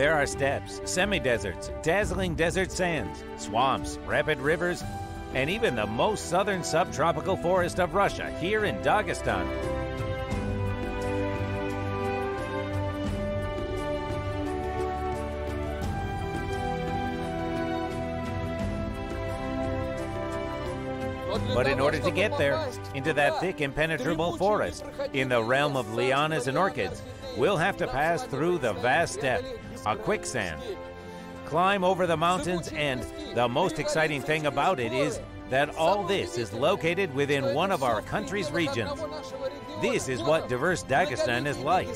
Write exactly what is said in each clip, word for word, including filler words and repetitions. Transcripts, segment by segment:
There are steppes, semi-deserts, dazzling desert sands, swamps, rapid rivers, and even the most southern subtropical forest of Russia here in Dagestan. But in order to get there, into that thick impenetrable forest, in the realm of lianas and orchids, we'll have to pass through the vast steppe, a quicksand, climb over the mountains, and the most exciting thing about it is that all this is located within one of our country's regions. This is what diverse Dagestan is like.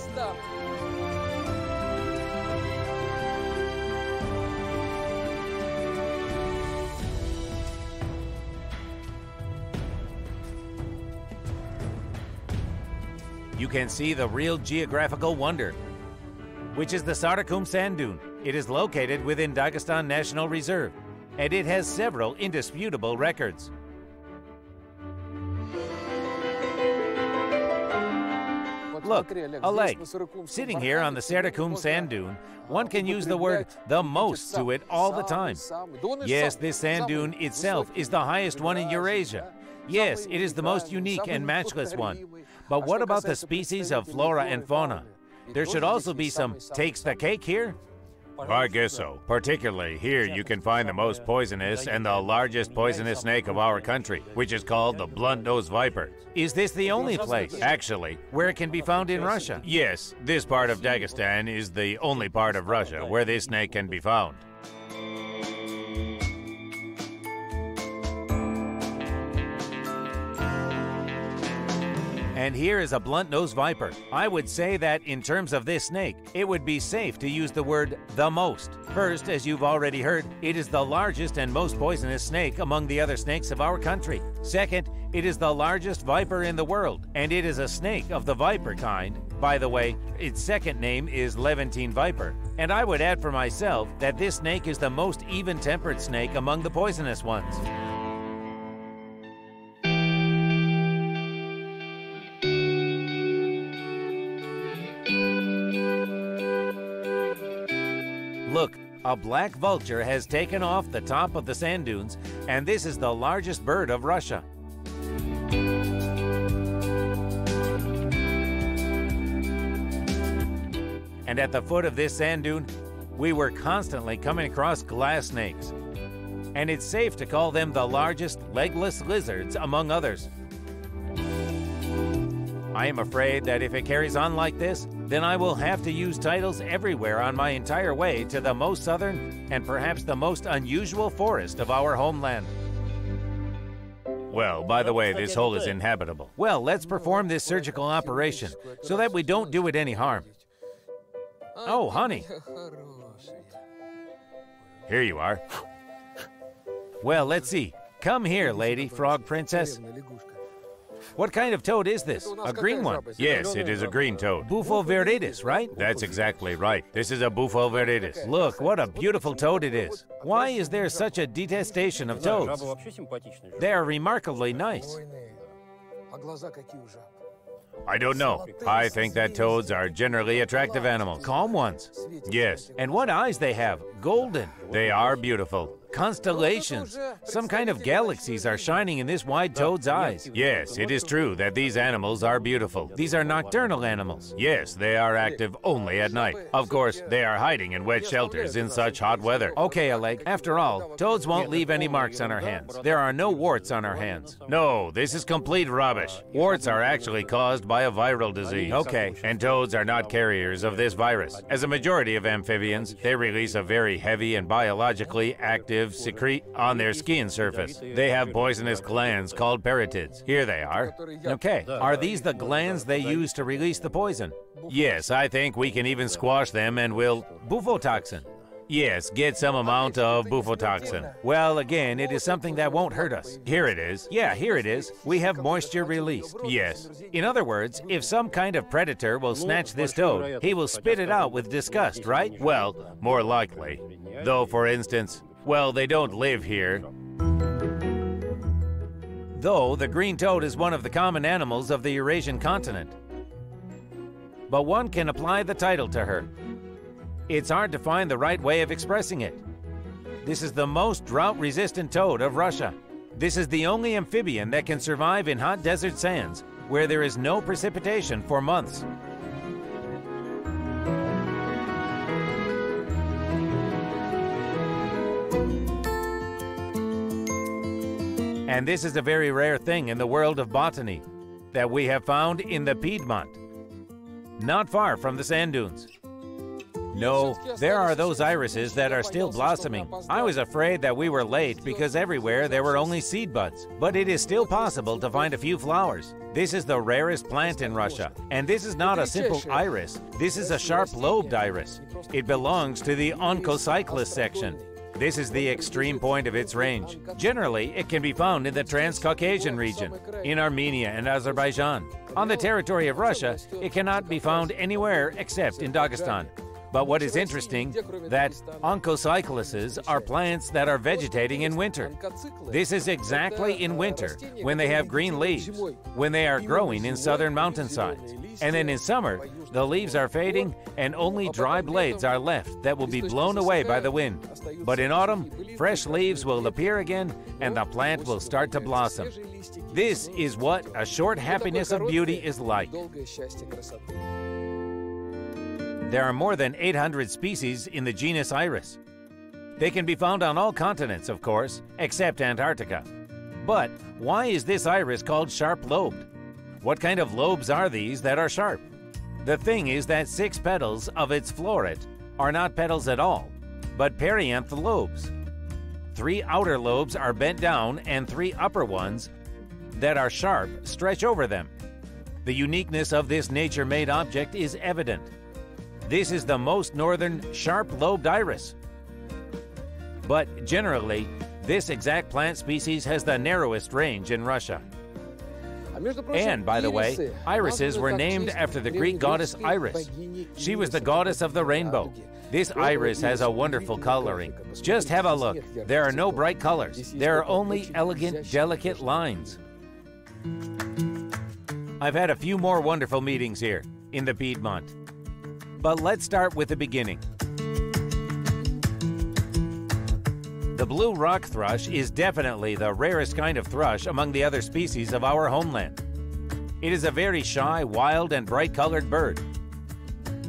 You can see the real geographical wonder, which is the Sarykum sand dune. It is located within Dagestan National Reserve, and it has several indisputable records. Look, a leg. Sitting here on the Sarykum sand dune, one can use the word the most to it all the time. Yes, this sand dune itself is the highest one in Eurasia. Yes, it is the most unique and matchless one. But what about the species of flora and fauna? There should also be some takes the cake here? I guess so. Particularly here you can find the most poisonous and the largest poisonous snake of our country, which is called the blunt-nosed viper. Is this the only place, actually, where it can be found in Russia? Yes, this part of Dagestan is the only part of Russia where this snake can be found. And here is a blunt-nosed viper. I would say that in terms of this snake, it would be safe to use the word the most. First, as you've already heard, it is the largest and most poisonous snake among the other snakes of our country. Second, it is the largest viper in the world, and it is a snake of the viper kind. By the way, its second name is Levantine viper. And I would add for myself that this snake is the most even-tempered snake among the poisonous ones. Look, a black vulture has taken off the top of the sand dunes, and this is the largest bird of Russia. And at the foot of this sand dune, we were constantly coming across glass snakes. And it's safe to call them the largest legless lizards among others. I am afraid that if it carries on like this, then I will have to use titles everywhere on my entire way to the most southern and perhaps the most unusual forest of our homeland. Well, by the way, this hole is inhabitable. Well, let's perform this surgical operation so that we don't do it any harm. Oh, honey. Here you are. Well, let's see. Come here, lady frog princess. What kind of toad is this? A green one? Yes, it is a green toad. Bufo viridis, right? That's exactly right. This is a Bufo viridis. Look, what a beautiful toad it is. Why is there such a detestation of toads? They are remarkably nice. I don't know. I think that toads are generally attractive animals. Calm ones. Yes. And what eyes they have. Golden. They are beautiful. Constellations. Some kind of galaxies are shining in this wide toad's eyes. Yes, it is true that these animals are beautiful. These are nocturnal animals. Yes, they are active only at night. Of course, they are hiding in wet shelters in such hot weather. Okay, Oleg. After all, toads won't leave any marks on our hands. There are no warts on our hands. No, this is complete rubbish. Warts are actually caused by a viral disease. Okay. And toads are not carriers of this virus. As a majority of amphibians, they release a very heavy and biologically active secrete on their skin surface. They have poisonous glands called parotids. Here they are. Okay, are these the glands they use to release the poison? Yes, I think we can even squash them and we'll... Bufotoxin. Yes, get some amount of bufotoxin. Well, again, it is something that won't hurt us. Here it is. Yeah, here it is. We have moisture released. Yes. In other words, if some kind of predator will snatch this toad, he will spit it out with disgust, right? Well, more likely. Though, for instance... Well, they don't live here. Though the green toad is one of the common animals of the Eurasian continent. But one can apply the title to her. It's hard to find the right way of expressing it. This is the most drought-resistant toad of Russia. This is the only amphibian that can survive in hot desert sands where there is no precipitation for months. And this is a very rare thing in the world of botany that we have found in the Piedmont, not far from the sand dunes. No, there are those irises that are still blossoming. I was afraid that we were late because everywhere there were only seed buds, but it is still possible to find a few flowers. This is the rarest plant in Russia, and this is not a simple iris, this is a sharp-lobed iris. It belongs to the Oncocyclus section. This is the extreme point of its range. Generally, it can be found in the Transcaucasian region, in Armenia and Azerbaijan. On the territory of Russia, it cannot be found anywhere except in Dagestan. But what is interesting, that oncocycluses are plants that are vegetating in winter. This is exactly in winter, when they have green leaves, when they are growing in southern mountainsides. And then in summer, the leaves are fading and only dry blades are left that will be blown away by the wind. But in autumn, fresh leaves will appear again and the plant will start to blossom. This is what a short happiness of beauty is like. There are more than eight hundred species in the genus Iris. They can be found on all continents, of course, except Antarctica. But why is this iris called sharp-lobed? What kind of lobes are these that are sharp? The thing is that six petals of its floret are not petals at all, but perianth lobes. Three outer lobes are bent down and three upper ones that are sharp stretch over them. The uniqueness of this nature-made object is evident. This is the most northern sharp-lobed iris. But generally, this exact plant species has the narrowest range in Russia. And by the way, irises were named after the Greek goddess Iris. She was the goddess of the rainbow. This iris has a wonderful coloring. Just have a look. There are no bright colors. There are only elegant, delicate lines. I've had a few more wonderful meetings here in the Piedmont. But let's start with the beginning. The blue rock thrush is definitely the rarest kind of thrush among the other species of our homeland. It is a very shy, wild, and bright-colored bird.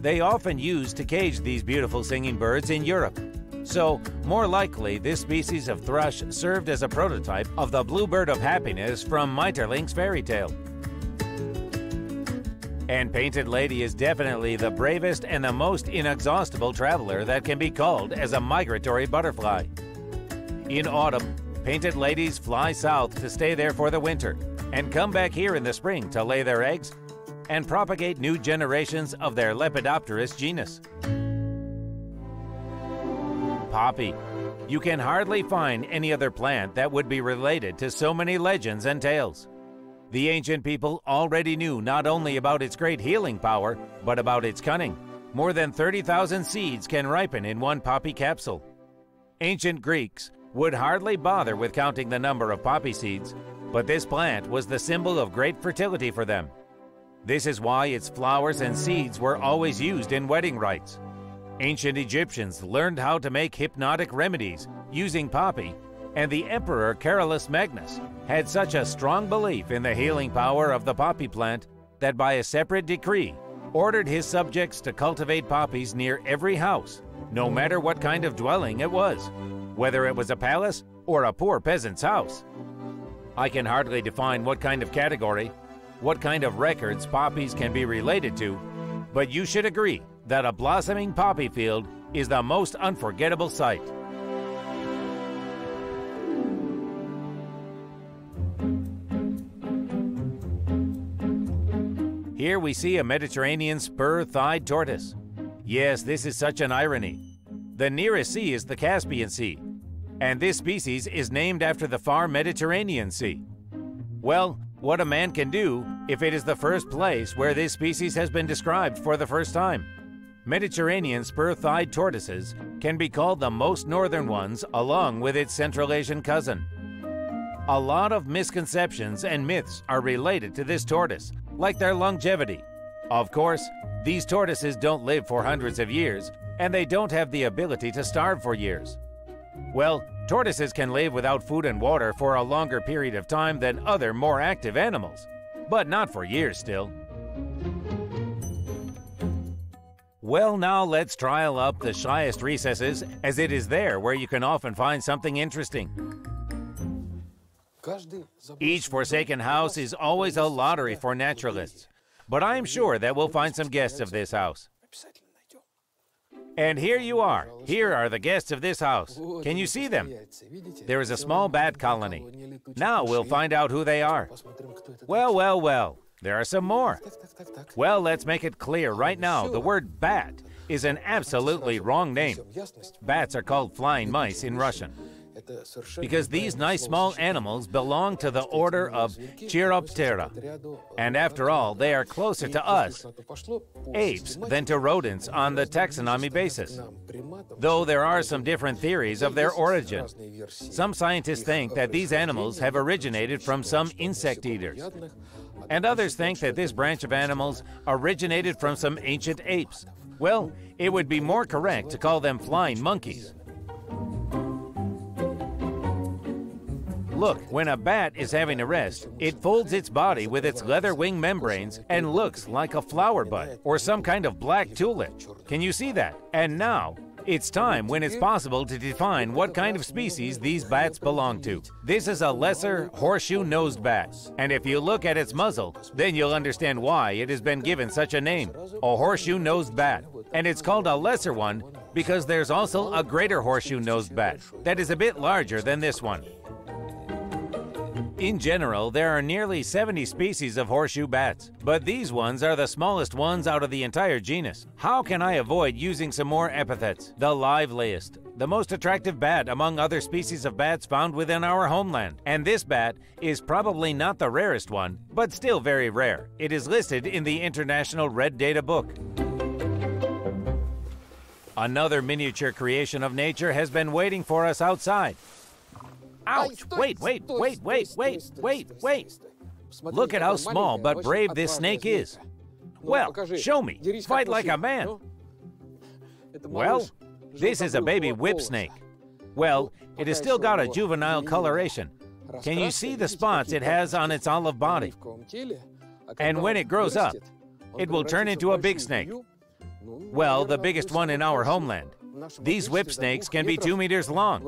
They often used to cage these beautiful singing birds in Europe. So, more likely, this species of thrush served as a prototype of the bluebird of happiness from Maeterlinck's fairy tale. And Painted Lady is definitely the bravest and the most inexhaustible traveler that can be called as a migratory butterfly. In autumn, Painted Ladies fly south to stay there for the winter and come back here in the spring to lay their eggs and propagate new generations of their Lepidopterous genus. Poppy. You can hardly find any other plant that would be related to so many legends and tales. The ancient people already knew not only about its great healing power, but about its cunning. More than thirty thousand seeds can ripen in one poppy capsule. Ancient Greeks would hardly bother with counting the number of poppy seeds, but this plant was the symbol of great fertility for them. This is why its flowers and seeds were always used in wedding rites. Ancient Egyptians learned how to make hypnotic remedies using poppy, and the Emperor Carolus Magnus had such a strong belief in the healing power of the poppy plant that by a separate decree ordered his subjects to cultivate poppies near every house, no matter what kind of dwelling it was, whether it was a palace or a poor peasant's house. I can hardly define what kind of category, what kind of records poppies can be related to, but you should agree that a blossoming poppy field is the most unforgettable sight. Here we see a Mediterranean spur-thighed tortoise. Yes, this is such an irony. The nearest sea is the Caspian Sea, and this species is named after the far Mediterranean Sea. Well, what a man can do if it is the first place where this species has been described for the first time. Mediterranean spur-thighed tortoises can be called the most northern ones along with its Central Asian cousin. A lot of misconceptions and myths are related to this tortoise, like their longevity. Of course, these tortoises don't live for hundreds of years, and they don't have the ability to starve for years. Well, tortoises can live without food and water for a longer period of time than other more active animals, but not for years still. Well, now let's trial up the shyest recesses, as it is there where you can often find something interesting. Each forsaken house is always a lottery for naturalists, but I'm sure that we'll find some guests of this house. And here you are. Here are the guests of this house. Can you see them? There is a small bat colony. Now we'll find out who they are. Well, well, well. There are some more. Well, let's make it clear right now, the word bat is an absolutely wrong name. Bats are called flying mice in Russian, because these nice small animals belong to the order of Chiroptera. And after all, they are closer to us, apes, than to rodents on the taxonomy basis, though there are some different theories of their origin. Some scientists think that these animals have originated from some insect eaters, and others think that this branch of animals originated from some ancient apes. Well, it would be more correct to call them flying monkeys. Look, when a bat is having a rest, it folds its body with its leather wing membranes and looks like a flower bud or some kind of black tulip. Can you see that? And now, it's time when it's possible to define what kind of species these bats belong to. This is a lesser horseshoe-nosed bat, and if you look at its muzzle, then you'll understand why it has been given such a name, a horseshoe-nosed bat. And it's called a lesser one because there's also a greater horseshoe-nosed bat that is a bit larger than this one. In general, there are nearly seventy species of horseshoe bats, but these ones are the smallest ones out of the entire genus. How can I avoid using some more epithets? The liveliest, the most attractive bat among other species of bats found within our homeland. And this bat is probably not the rarest one, but still very rare. It is listed in the International Red Data Book. Another miniature creation of nature has been waiting for us outside. Ouch! Wait, wait, wait, wait, wait, wait, wait! Look at how small but brave this snake is. Well, show me. Fight like a man. Well, this is a baby whip snake. Well, it has still got a juvenile coloration. Can you see the spots it has on its olive body? And when it grows up, it will turn into a big snake. Well, the biggest one in our homeland. These whip snakes can be two meters long.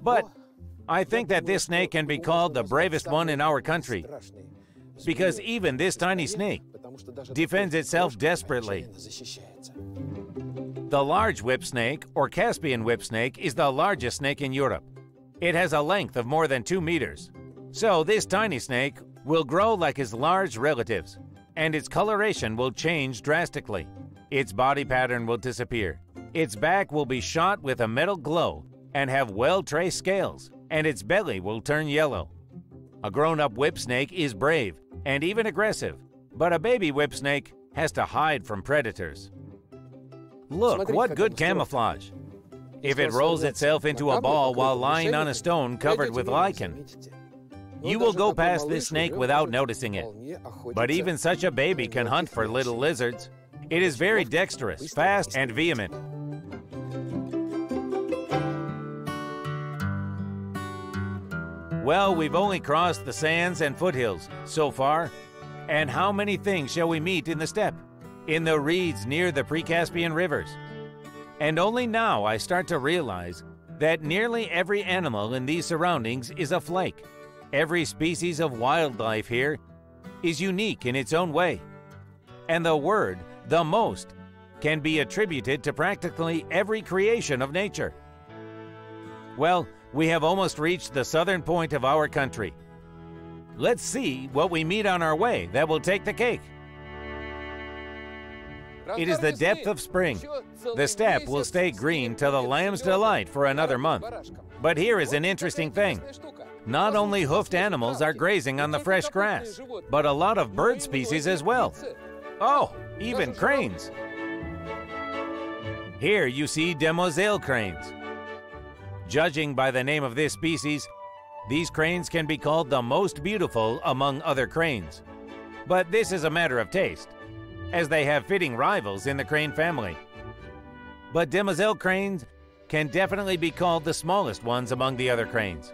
But I think that this snake can be called the bravest one in our country, because even this tiny snake defends itself desperately. The large whipsnake, or Caspian whip snake, is the largest snake in Europe. It has a length of more than two meters. So this tiny snake will grow like his large relatives, and its coloration will change drastically. Its body pattern will disappear. Its back will be shot with a metal glow and have well-traced scales, and its belly will turn yellow. A grown-up whipsnake is brave and even aggressive, but a baby whipsnake has to hide from predators. Look, what good camouflage! If it rolls itself into a ball while lying on a stone covered with lichen, you will go past this snake without noticing it. But even such a baby can hunt for little lizards. It is very dexterous, fast, and vehement. Well, we've only crossed the sands and foothills so far. And how many things shall we meet in the steppe, in the reeds near the pre-Caspian rivers? And only now I start to realize that nearly every animal in these surroundings is a flake. Every species of wildlife here is unique in its own way. And the word, the most, can be attributed to practically every creation of nature. Well, we have almost reached the southern point of our country. Let's see what we meet on our way that will take the cake. It is the depth of spring. The steppe will stay green to the lamb's delight for another month. But here is an interesting thing. Not only hoofed animals are grazing on the fresh grass, but a lot of bird species as well. Oh, even cranes. Here you see Demoiselle cranes. Judging by the name of this species, these cranes can be called the most beautiful among other cranes. But this is a matter of taste. as they have fitting rivals in the crane family. But demoiselle cranes can definitely be called the smallest ones among the other cranes.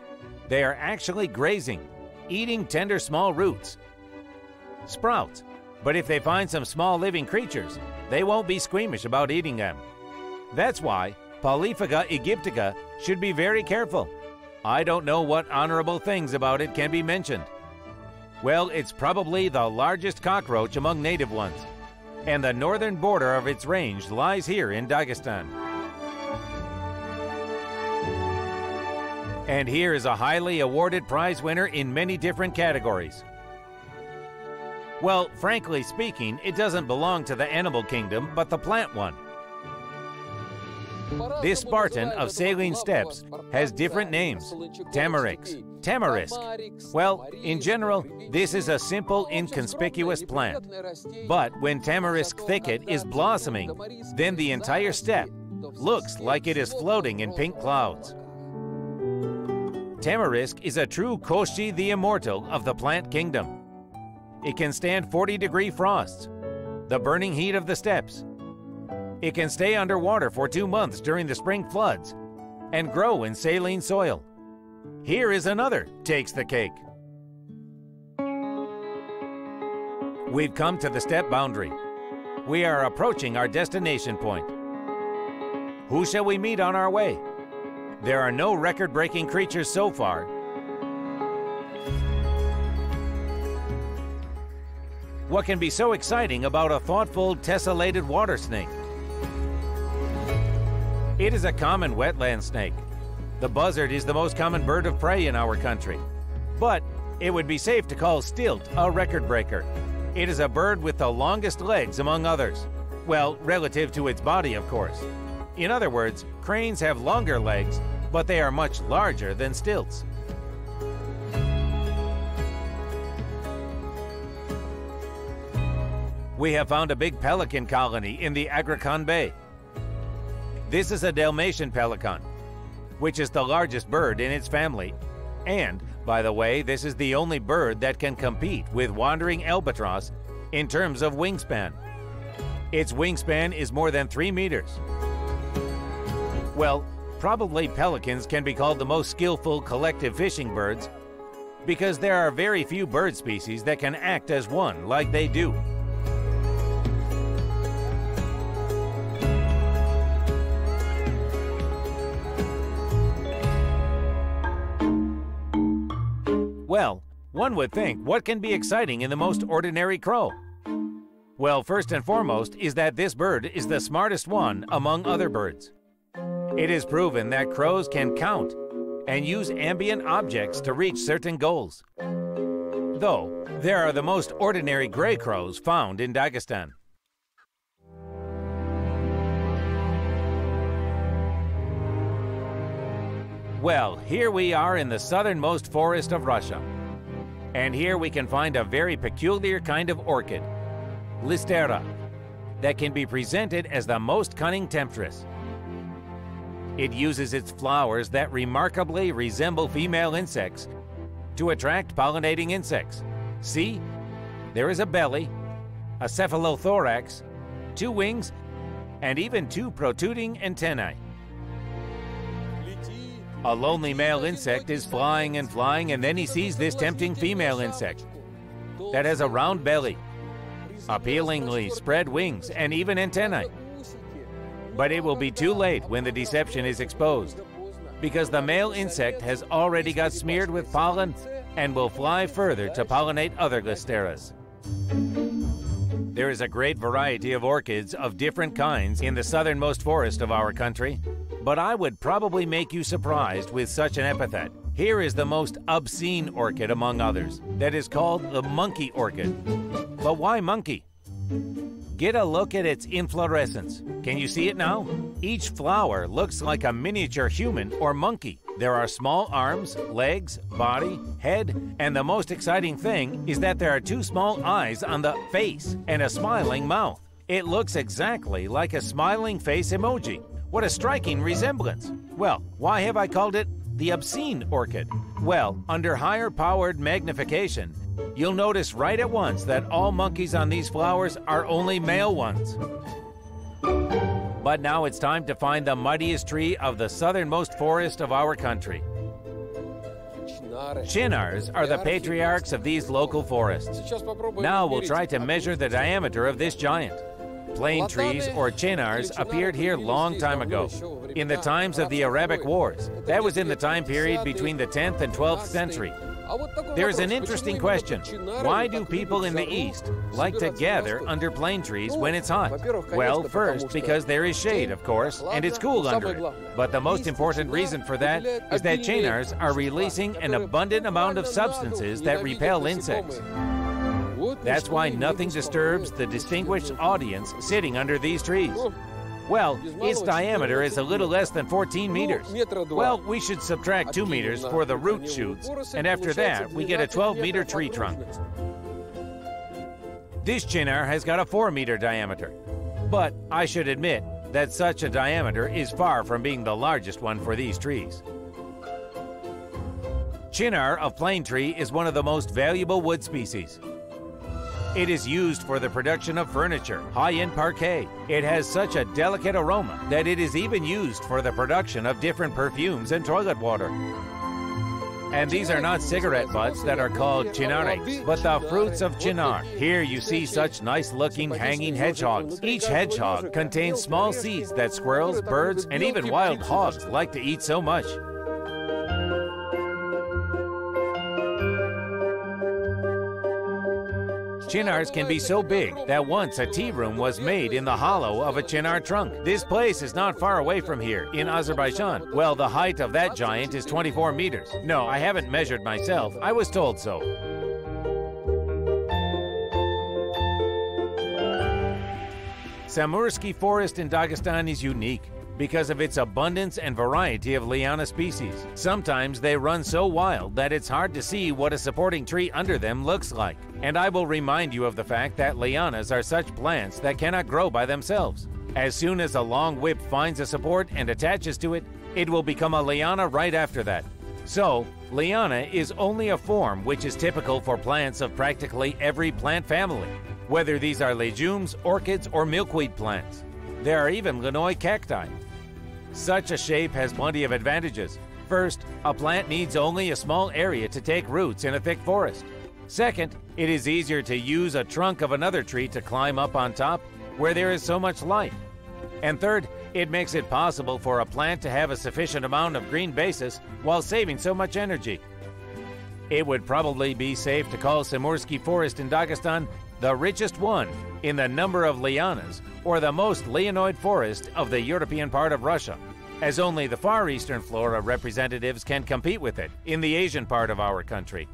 They are actually grazing, eating tender small roots, sprouts, but if they find some small living creatures, they won't be squeamish about eating them. That's why Polyphaga aegyptica should be very careful. I don't know what honorable things about it can be mentioned. Well, it's probably the largest cockroach among native ones, and the northern border of its range lies here in Dagestan. And here is a highly awarded prize winner in many different categories. Well, frankly speaking, it doesn't belong to the animal kingdom, but the plant one. This Spartan of saline steppes has different names, tamarix, tamarisk. Well, in general, this is a simple, inconspicuous plant. But when tamarisk thicket is blossoming, then the entire steppe looks like it is floating in pink clouds. Tamarisk is a true Koshi the immortal of the plant kingdom. It can stand forty degree frosts, the burning heat of the steppes. It can stay underwater for two months during the spring floods and grow in saline soil. Here is another takes the cake. We've come to the steppe boundary. We are approaching our destination point. Who shall we meet on our way? There are no record-breaking creatures so far. What can be so exciting about a thoughtful tessellated water snake? It is a common wetland snake. The buzzard is the most common bird of prey in our country. But it would be safe to call stilt a record breaker. It is a bird with the longest legs among others. Well, relative to its body, of course. In other words, cranes have longer legs, but they are much larger than stilts. We have found a big pelican colony in the Agrikan Bay. This is a Dalmatian pelican, which is the largest bird in its family. And, by the way, this is the only bird that can compete with wandering albatross in terms of wingspan. Its wingspan is more than three meters. Well, probably pelicans can be called the most skillful collective fishing birds because there are very few bird species that can act as one like they do. Well, one would think, what can be exciting in the most ordinary crow? Well, first and foremost is that this bird is the smartest one among other birds. It is proven that crows can count and use ambient objects to reach certain goals. Though, there are the most ordinary gray crows found in Dagestan. Well, here we are in the southernmost forest of Russia. And here we can find a very peculiar kind of orchid, Listera, that can be presented as the most cunning temptress. It uses its flowers that remarkably resemble female insects to attract pollinating insects. See, there is a belly, a cephalothorax, two wings, and even two protruding antennae. A lonely male insect is flying and flying, and then he sees this tempting female insect that has a round belly, appealingly spread wings, and even antennae. But it will be too late when the deception is exposed, because the male insect has already got smeared with pollen and will fly further to pollinate other listeras. There is a great variety of orchids of different kinds in the southernmost forest of our country. But I would probably make you surprised with such an epithet. Here is the most obscene orchid among others that is called the monkey orchid. But why monkey? Get a look at its inflorescence. Can you see it now? Each flower looks like a miniature human or monkey. There are small arms, legs, body, head, and the most exciting thing is that there are two small eyes on the face and a smiling mouth. It looks exactly like a smiling face emoji. What a striking resemblance! Well, why have I called it the obscene orchid? Well, under higher-powered magnification, You'll notice right at once that all monkeys on these flowers are only male ones. But now it's time to find the mightiest tree of the southernmost forest of our country. Chinars are the patriarchs of these local forests. Now we'll try to measure the diameter of this giant. Plane trees, or chinars, appeared here long time ago, in the times of the Arabic Wars. That was in the time period between the tenth and twelfth century. There's an interesting question. Why do people in the East like to gather under plane trees when it's hot? Well, first, because there is shade, of course, and it's cool under it. But the most important reason for that is that chinars are releasing an abundant amount of substances that repel insects. That's why nothing disturbs the distinguished audience sitting under these trees. Well, its diameter is a little less than fourteen meters. Well, we should subtract two meters for the root shoots, and after that, we get a twelve meter tree trunk. This chinar has got a four meter diameter, but I should admit that such a diameter is far from being the largest one for these trees. Chinar of plane tree is one of the most valuable wood species. It is used for the production of furniture, high-end parquet. It has such a delicate aroma that it is even used for the production of different perfumes and toilet water. And these are not cigarette butts that are called chinariks, but the fruits of chinar. Here you see such nice-looking hanging hedgehogs. Each hedgehog contains small seeds that squirrels, birds, and even wild hogs like to eat so much. Chinars can be so big that once a tea room was made in the hollow of a chinar trunk. This place is not far away from here, in Azerbaijan. Well, the height of that giant is twenty-four meters. No, I haven't measured myself. I was told so. Samur forest in Dagestan is unique because of its abundance and variety of liana species. Sometimes they run so wild that it's hard to see what a supporting tree under them looks like. And I will remind you of the fact that lianas are such plants that cannot grow by themselves. As soon as a long whip finds a support and attaches to it, it will become a liana right after that. So, liana is only a form which is typical for plants of practically every plant family, whether these are legumes, orchids, or milkweed plants. There are even lignoi cacti. Such a shape has plenty of advantages. First, a plant needs only a small area to take roots in a thick forest. Second, it is easier to use a trunk of another tree to climb up on top where there is so much light. And third, it makes it possible for a plant to have a sufficient amount of green basis while saving so much energy. It would probably be safe to call Samursky Forest in Dagestan the richest one in the number of lianas, or the most lianoid forest of the European part of Russia, as only the far eastern flora representatives can compete with it in the Asian part of our country.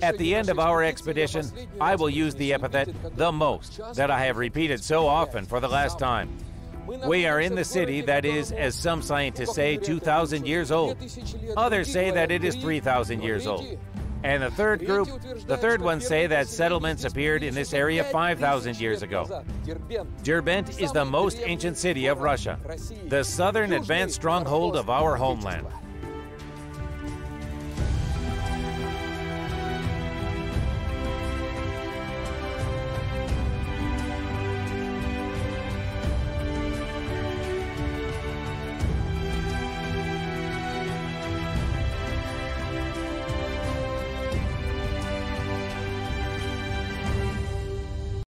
At the end of our expedition, I will use the epithet "the most" that I have repeated so often for the last time. We are in the city that is, as some scientists say, two thousand years old. Others say that it is three thousand years old. And the third group, the third ones say that settlements appeared in this area five thousand years ago. Derbent is the most ancient city of Russia, the southern advanced stronghold of our homeland.